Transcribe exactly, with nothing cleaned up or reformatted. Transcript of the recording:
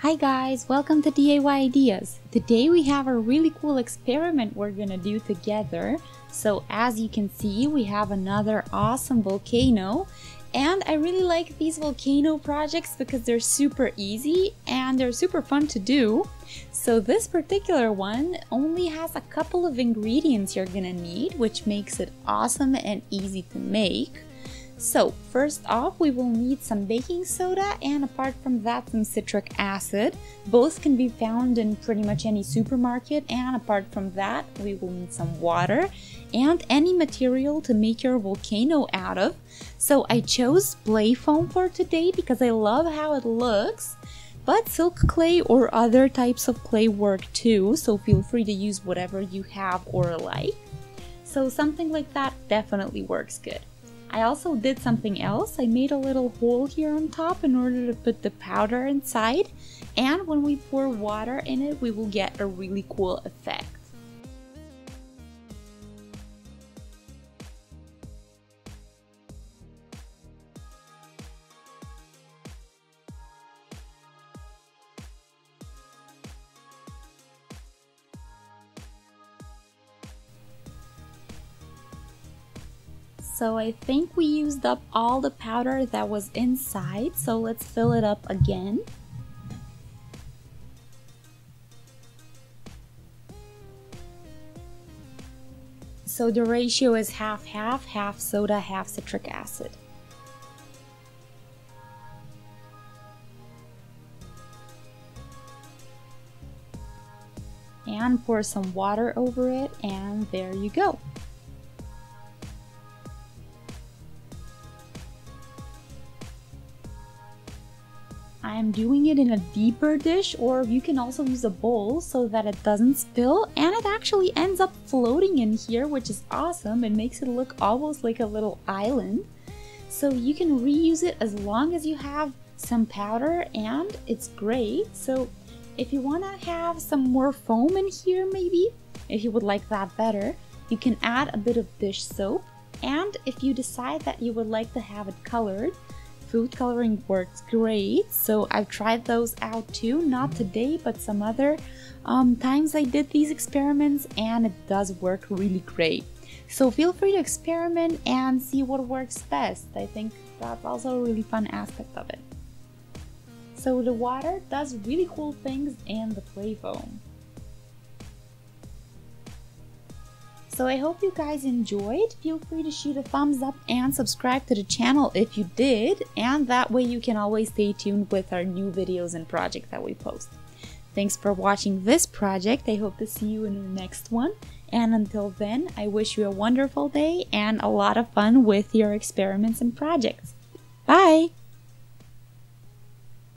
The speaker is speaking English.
Hi guys, welcome to D I Y Ideas! Today we have a really cool experiment we're gonna do together. So as you can see, we have another awesome volcano, and I really like these volcano projects because they're super easy and they're super fun to do. So this particular one only has a couple of ingredients you're gonna need, which makes it awesome and easy to make. So first off, we will need some baking soda, and apart from that, some citric acid. Both can be found in pretty much any supermarket, and apart from that, we will need some water and any material to make your volcano out of. So I chose play foam for today because I love how it looks, but silk clay or other types of clay work too, so feel free to use whatever you have or like. So something like that definitely works good. I also did something else. I made a little hole here on top in order to put the powder inside, and when we pour water in it, we will get a really cool effect. So I think we used up all the powder that was inside, so let's fill it up again. So the ratio is half-half, half soda, half citric acid. And pour some water over it, and there you go. I'm doing it in a deeper dish, or you can also use a bowl so that it doesn't spill, and it actually ends up floating in here, which is awesome. It makes it look almost like a little island. So you can reuse it as long as you have some powder, and it's great. So if you want to have some more foam in here, maybe, if you would like that better, you can add a bit of dish soap, and if you decide that you would like to have it colored, food coloring works great, so I've tried those out too, not today but some other um, times I did these experiments, and it does work really great. So feel free to experiment and see what works best. I think that's also a really fun aspect of it. So the water does really cool things in the play foam. So I hope you guys enjoyed. Feel free to shoot a thumbs up and subscribe to the channel if you did, and that way you can always stay tuned with our new videos and projects that we post. Thanks for watching this project. I hope to see you in the next one, and until then, I wish you a wonderful day and a lot of fun with your experiments and projects. Bye!